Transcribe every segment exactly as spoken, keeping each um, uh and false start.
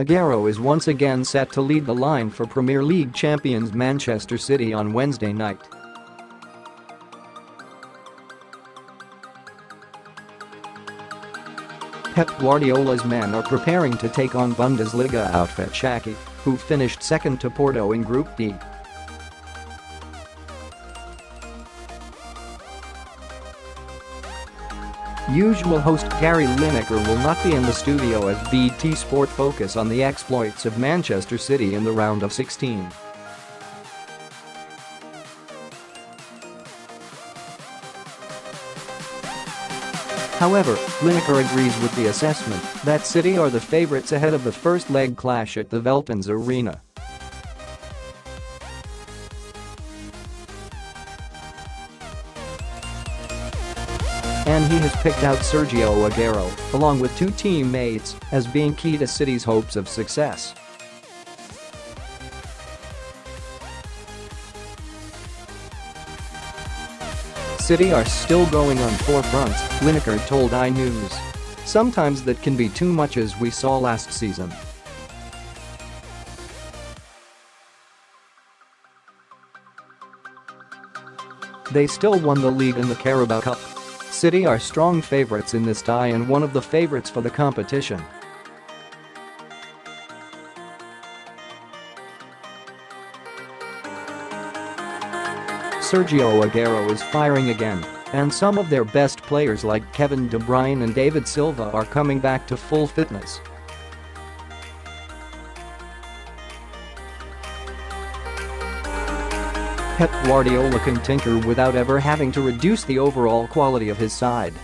Aguero is once again set to lead the line for Premier League champions Manchester City on Wednesday night. Pep Guardiola's men are preparing to take on Bundesliga outfit Schalke, who finished second to Porto in Group D. Usual host Gary Lineker will not be in the studio as B T Sport focus on the exploits of Manchester City in the round of sixteen. However, Lineker agrees with the assessment that City are the favourites ahead of the first leg clash at the Veltins Arena. And he has picked out Sergio Aguero, along with two teammates, as being key to City's hopes of success. City are still going on four fronts, Lineker told iNews. Sometimes that can be too much, as we saw last season. They still won the league in the Carabao Cup. City are strong favourites in this tie and one of the favourites for the competition. Sergio Aguero is firing again, and some of their best players like Kevin De Bruyne and David Silva are coming back to full fitness. Pep Guardiola can tinker without ever having to reduce the overall quality of his side.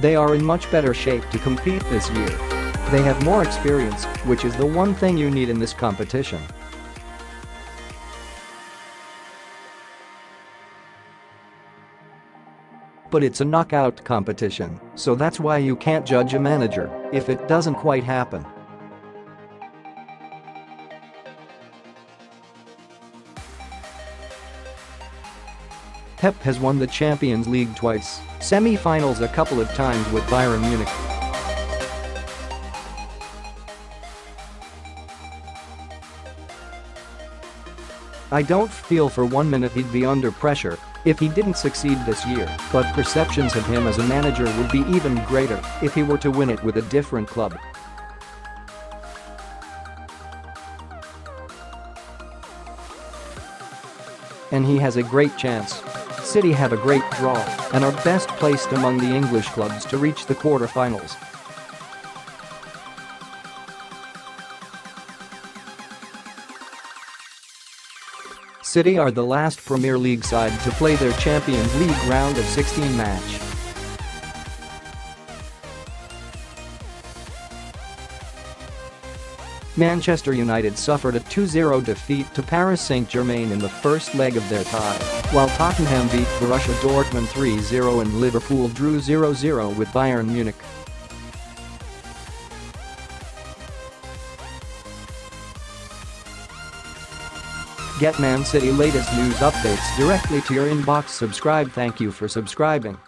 They are in much better shape to compete this year. They have more experience, which is the one thing you need in this competition. But it's a knockout competition, so that's why you can't judge a manager if it doesn't quite happen. Pep has won the Champions League twice, semi-finals a couple of times with Bayern Munich. I don't feel for one minute he'd be under pressure if he didn't succeed this year, but perceptions of him as a manager would be even greater if he were to win it with a different club. And he has a great chance. City have a great draw and are best placed among the English clubs to reach the quarterfinals. City are the last Premier League side to play their Champions League round of sixteen match. Manchester United suffered a two zero defeat to Paris Saint-Germain in the first leg of their tie, while Tottenham beat Borussia Dortmund three zero and Liverpool drew zero zero with Bayern Munich. Get Man City latest news updates directly to your inbox. Subscribe. Thank you for subscribing.